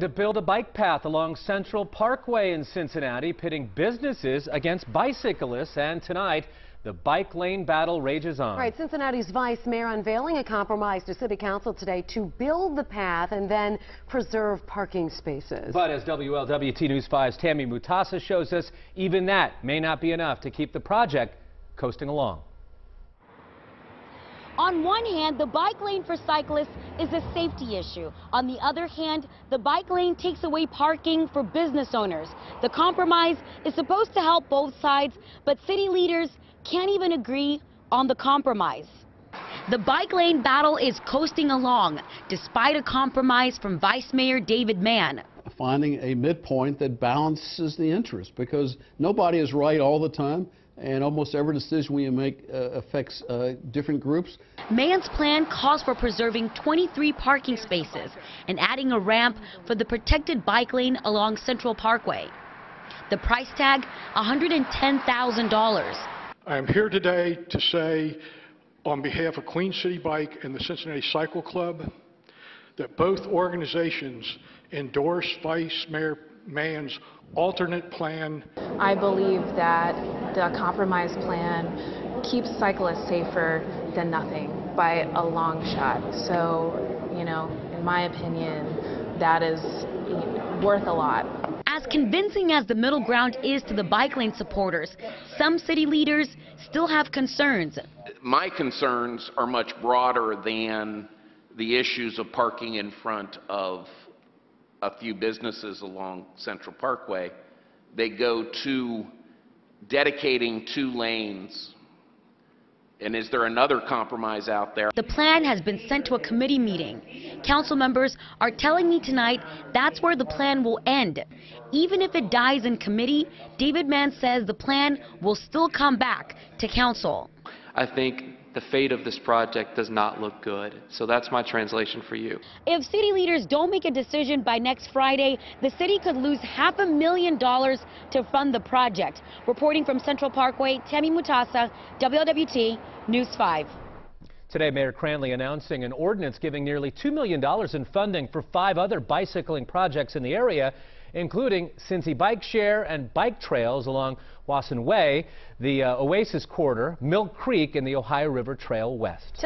To build a bike path along Central Parkway in Cincinnati, pitting businesses against bicyclists, and tonight the bike lane battle rages on. All right, Cincinnati's Vice Mayor unveiling a compromise to City Council today to build the path and then preserve parking spaces. But as WLWT News 5's Tammy Mutasa shows us, even that may not be enough to keep the project coasting along. On one hand, the bike lane for cyclists is a safety issue. On the other hand, the bike lane takes away parking for business owners. The compromise is supposed to help both sides, but city leaders can't even agree on the compromise. The bike lane battle is coasting along, despite a compromise from Vice Mayor David Mann. Finding a midpoint that balances the interest, because nobody is right all the time, and almost every decision we make affects different groups. Mann's plan calls for preserving 23 parking spaces and adding a ramp for the protected bike lane along Central Parkway. The price tag, $110,000. I am here today to say, on behalf of Queen City Bike and the Cincinnati Cycle Club, that both organizations endorse Vice Mayor Mann's alternate plan. I believe that the compromise plan keeps cyclists safer than nothing by a long shot. So, you know, in my opinion, that is worth a lot. As convincing as the middle ground is to the bike lane supporters, some city leaders still have concerns. My concerns are much broader than the issues of parking in front of a few businesses along Central Parkway. They go to dedicating 2 lanes. And is there another compromise out there? The plan has been sent to a committee meeting. Council members are telling me tonight that's where the plan will end. Even if it dies in committee, David Mann says the plan will still come back to council. I think the fate of this project does not look good. So that's my translation for you. If city leaders don't make a decision by next Friday, the city could lose $500,000 to fund the project. Reporting from Central Parkway, Tammy Mutasa, WLWT News 5. Today, Mayor Cranley announcing an ordinance giving nearly $2 million in funding for 5 other bicycling projects in the area, including Cincy Bike Share and bike trails along Wasson Way, the Oasis Quarter, Milk Creek, and the Ohio River Trail West.